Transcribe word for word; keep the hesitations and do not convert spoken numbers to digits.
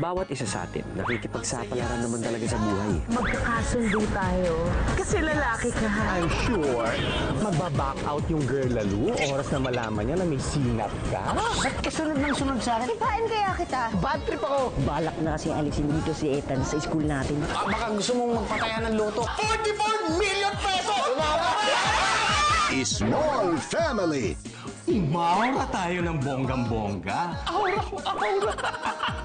bawat isa sa atin, nakikipagsapalaran naman talaga sa buhay. Magkakasundo tayo. Kasi lalaki ka. I'm sure, magbaback out yung girl lalo, oras na malaman niya na may sinap ka. Ah, ba't kasunod ng sunod sa akin? Sipain kaya kita. Bad trip ako. Balak na kasi alisin dito si Ethan sa school natin. Ah, baka gusto mong magpatayan ng luto. forty-four million pesos! Ismol Family! Umaura tayo ng bonggam-bongga. Aura ko, aura!